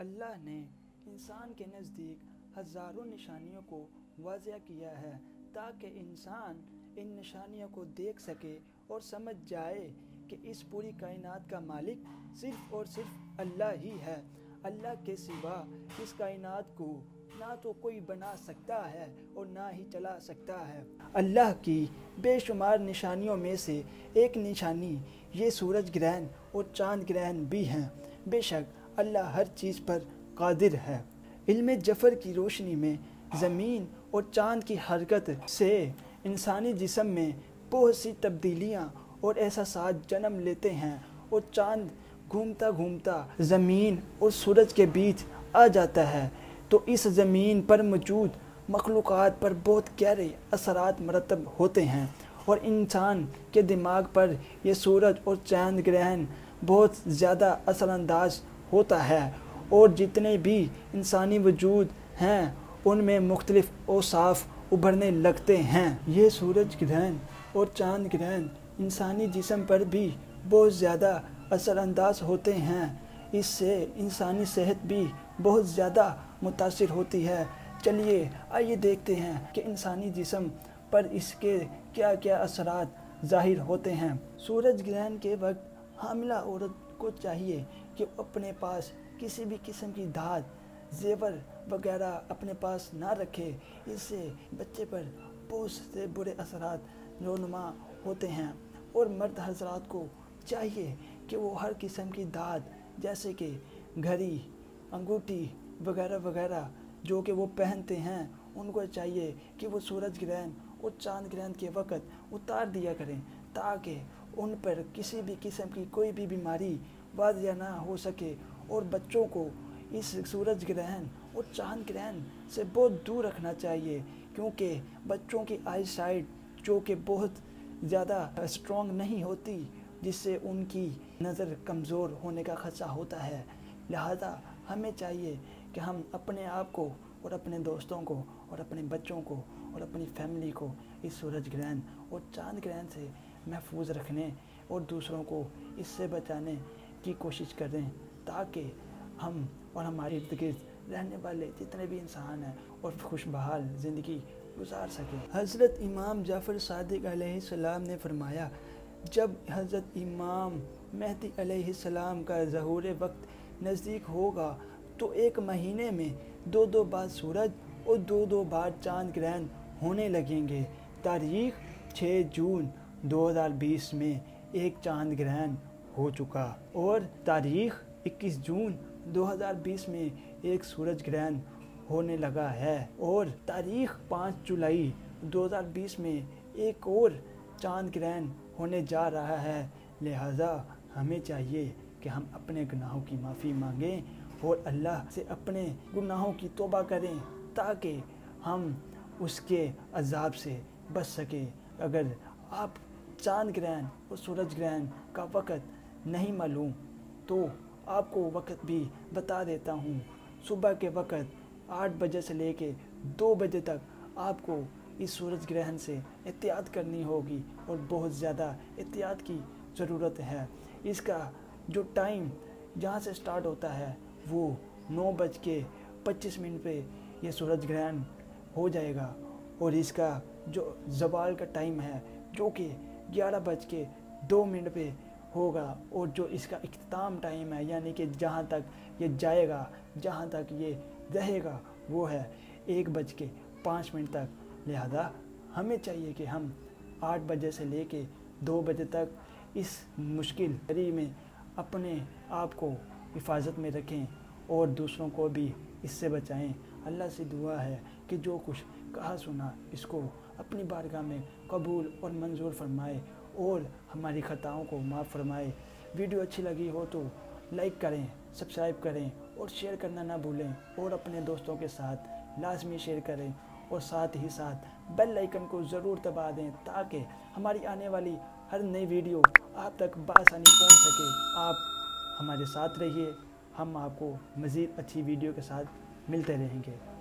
अल्लाह ने इंसान के नज़दीक हज़ारों निशानियों को वाज़ह किया है ताकि इंसान इन निशानियों को देख सके और समझ जाए कि इस पूरी कायनात का मालिक सिर्फ़ और सिर्फ अल्लाह ही है। अल्लाह के सिवा इस कायनात को ना तो कोई बना सकता है और ना ही चला सकता है। अल्लाह की बेशुमार निशानियों में से एक निशानी ये सूरज ग्रहण और चांद ग्रहण भी हैं। बेशक अल्लाह हर चीज़ पर कादिर है। इल्म जफ़र की रोशनी में ज़मीन और चांद की हरकत से इंसानी जिस्म में बहुत सी तब्दीलियाँ और एहसासात जन्म लेते हैं और चांद घूमता घूमता ज़मीन और सूरज के बीच आ जाता है तो इस ज़मीन पर मौजूद मखलूक़ात पर बहुत गहरे असरात मरतब होते हैं और इंसान के दिमाग पर यह सूरज और चांद ग्रहण बहुत ज़्यादा असरानंदाज होता है। और जितने भी इंसानी वजूद हैं उनमें मुख्तलिफ़ औसाफ उभरने लगते हैं। ये सूरज ग्रहण और चांद ग्रहण इंसानी जिस्म पर भी बहुत ज़्यादा असरानंदाज होते हैं। इससे इंसानी सेहत भी बहुत ज़्यादा मुतासिर होती है। चलिए आइए देखते हैं कि इंसानी जिस्म पर इसके क्या क्या असरात ज़ाहिर होते हैं। सूरज ग्रहण के वक्त हामिला औरत को चाहिए कि अपने पास किसी भी किस्म की धात जेवर वगैरह अपने पास ना रखे। इससे बच्चे पर बहुत से बुरे असरात रोनुमा होते हैं। और मर्द हजरात को चाहिए कि वो हर किस्म की धात जैसे कि घड़ी अंगूठी वगैरह वगैरह जो कि वो पहनते हैं उनको चाहिए कि वो सूरज ग्रहण और चांद ग्रहण के वक़्त उतार दिया करें ताकि उन पर किसी भी किस्म की कोई भी बीमारी वाजिया ना हो सके। और बच्चों को इस सूरज ग्रहण और चांद ग्रहण से बहुत दूर रखना चाहिए क्योंकि बच्चों की आई साइट जो कि बहुत ज़्यादा स्ट्रॉन्ग नहीं होती जिससे उनकी नज़र कमज़ोर होने का खदशा होता है। लिहाजा हमें चाहिए कि हम अपने आप को और अपने दोस्तों को और अपने बच्चों को और अपनी फैमिली को इस सूरज ग्रहण और चांद ग्रहण से महफूज रखने और दूसरों को इससे बचाने की कोशिश करें ताकि हम और हमारे इर्द गिर्द रहने वाले जितने भी इंसान हैं और खुशबहाल ज़िंदगी गुजार सकें। हज़रत इमाम जाफ़र सादिक अलैहिस्सलाम ने फरमाया, जब हज़रत इमाम महदी अलैहिस्सलाम का ज़हूर वक्त नज़दीक होगा तो एक महीने में 2-2 बार सूरज और 2-2 बार चांद ग्रहण होने लगेंगे। तारीख़ 6 जून 2020 में एक चांद ग्रहण हो चुका और तारीख़ 21 जून 2020 में एक सूरज ग्रहण होने लगा है और तारीख़ 5 जुलाई 2020 में एक और चांद ग्रहण होने जा रहा है। लिहाजा हमें चाहिए कि हम अपने गुनाहों की माफ़ी मांगें और अल्लाह से अपने गुनाहों की तौबा करें ताकि हम उसके अज़ाब से बच सकें। अगर आप चांद ग्रहण और सूरज ग्रहण का वक़्त नहीं मालूम तो आपको वक़्त भी बता देता हूँ। सुबह के वक़्त 8 बजे से लेके 2 बजे तक आपको इस सूरज ग्रहण से एहतियात करनी होगी और बहुत ज़्यादा एहतियात की ज़रूरत है। इसका जो टाइम जहाँ से स्टार्ट होता है वो 9:25 पर यह सूरज ग्रहण हो जाएगा और इसका जो ज़वाल का टाइम है जो कि 11:02 पर होगा और जो इसका इख्तिताम टाइम है यानी कि जहाँ तक ये जाएगा जहाँ तक ये रहेगा वो है 1:05 तक। लिहाजा हमें चाहिए कि हम 8 बजे से लेके 2 बजे तक इस मुश्किल घड़ी में अपने आप को हिफाजत में रखें और दूसरों को भी इससे बचाएं। अल्लाह से दुआ है कि जो कुछ कहा सुना इसको अपनी बारगाह में कबूल और मंजूर फरमाए और हमारी खताओं को माफ़ फरमाए। वीडियो अच्छी लगी हो तो लाइक करें, सब्सक्राइब करें और शेयर करना ना भूलें और अपने दोस्तों के साथ लाजमी शेयर करें और साथ ही साथ बेल आइकन को ज़रूर दबा दें ताकि हमारी आने वाली हर नई वीडियो आप तक बासानी पहुँच सके। आप हमारे साथ रहिए, हम आपको मज़ीद अच्छी वीडियो के साथ मिलते रहेंगे।